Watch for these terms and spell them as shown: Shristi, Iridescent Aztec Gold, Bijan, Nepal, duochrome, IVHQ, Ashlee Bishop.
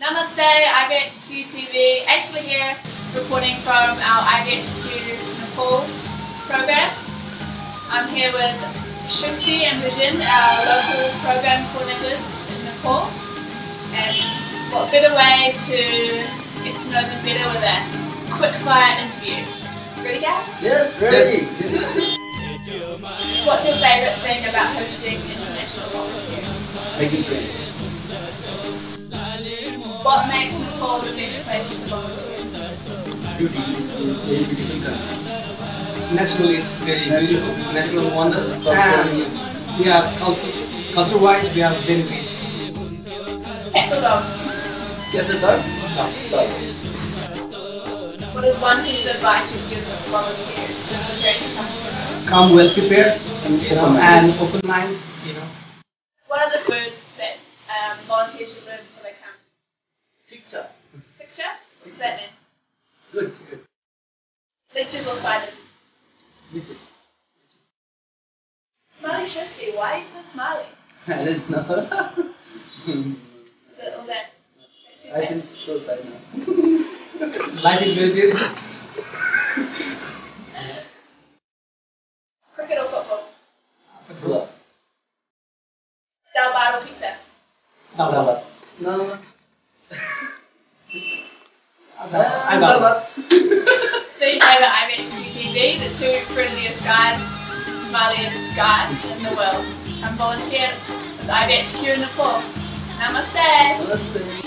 Namaste, IVHQ TV. Ashley here, reporting from our IVHQ Nepal program. I'm here with Shristi and Bijan, our local program coordinators in Nepal. And what better way to get to know them better with a quick-fire interview? Ready, guys? Yes, ready. Yes. What's your favourite thing about hosting international volunteers? Making friends. What makes Nepal the best place to volunteer? Beauty. It's a very beautiful country. Naturally, it's very beautiful. Natural wonders. And we have culture-wise, we have very nice. Cats or dogs? Cats or dogs? No. What is one piece of advice you give volunteers to prepare to come? Come well prepared and open mind. What are the words that volunteers should learn before they come? Picture. Picture? What does that mean? Good. Yes. Lectures or fighters? Lectures. Smiley Shristi, why are you so smiley? I don't know. Is it all that? I feel so sad now. Life is very beautiful. No. I love it. So you know that IVHQ TV, the two friendliest guys, smiliest guys in the world. I'm volunteering with IVHQ in Nepal. Namaste. Namaste.